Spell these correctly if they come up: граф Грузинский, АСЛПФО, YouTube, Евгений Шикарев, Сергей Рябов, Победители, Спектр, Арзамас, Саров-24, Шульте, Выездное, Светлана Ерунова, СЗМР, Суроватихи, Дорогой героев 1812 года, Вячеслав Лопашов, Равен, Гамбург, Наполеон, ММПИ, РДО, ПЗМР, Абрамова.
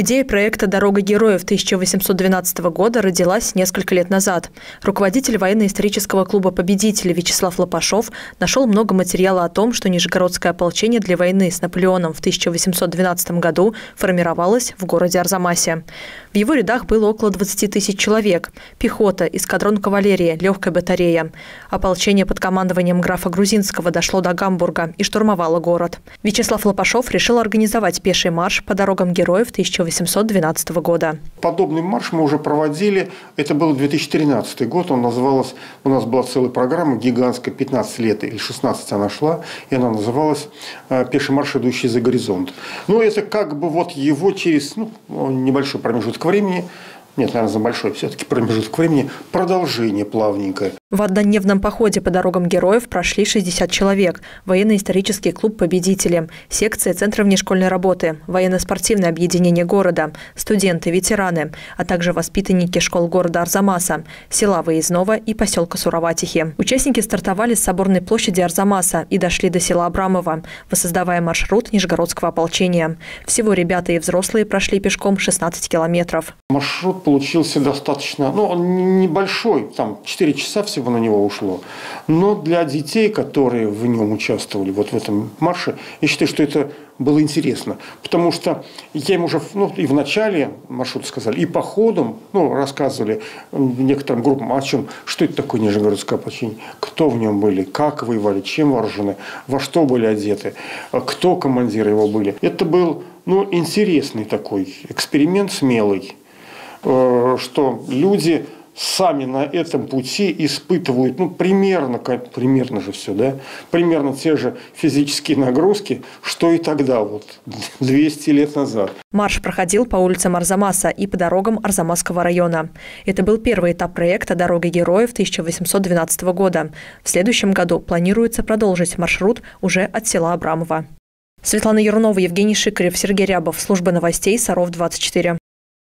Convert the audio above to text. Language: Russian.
Идея проекта «Дорога героев» 1812 года родилась несколько лет назад. Руководитель военно-исторического клуба «Победители» Вячеслав Лопашов нашел много материала о том, что Нижегородское ополчение для войны с Наполеоном в 1812 году формировалось в городе Арзамасе. В его рядах было около 20 тысяч человек – пехота, эскадрон кавалерии, легкая батарея. Ополчение под командованием графа Грузинского дошло до Гамбурга и штурмовало город. Вячеслав Лопашов решил организовать пеший марш по дорогам героев 1812 года. Подобный марш мы уже проводили. Это был 2013 год. Он назывался, у нас была целая программа гигантская, 15 лет или 16 она шла, и она называлась «Пеший марш, идущий за горизонт». Но это как бы вот его через небольшой промежуток времени, нет, наверное, за большой все-таки промежуток времени, продолжение плавненькое. В однодневном походе по дорогам героев прошли 60 человек. Военно-исторический клуб «Победители», секция Центра внешкольной работы, военно-спортивное объединение города, студенты, ветераны, а также воспитанники школ города Арзамаса, села Выездного и поселка Суроватихи. Участники стартовали с соборной площади Арзамаса и дошли до села Абрамова, воссоздавая маршрут Нижегородского ополчения. Всего ребята и взрослые прошли пешком 16 километров. Маршрут получился достаточно, он небольшой, там 4 часа всего на него ушло. Но для детей, которые в нем участвовали, вот в этом марше, я считаю, что это было интересно. Потому что я им уже и в начале маршрута сказали, и по ходу рассказывали некоторым группам о чем, что это такое Нижегородское ополчение, кто в нем были, как воевали, чем вооружены, во что были одеты, кто командиры его были. Это был интересный такой эксперимент, смелый, что люди сами на этом пути испытывают, примерно же все, да, примерно те же физические нагрузки, что и тогда, 200 лет назад. Марш проходил по улицам Арзамаса и по дорогам Арзамасского района. Это был первый этап проекта «Дорога героев» 1812 года. В следующем году планируется продолжить маршрут уже от села Абрамова. Светлана Ерунова, Евгений Шикарев, Сергей Рябов. Служба новостей «Саров-24».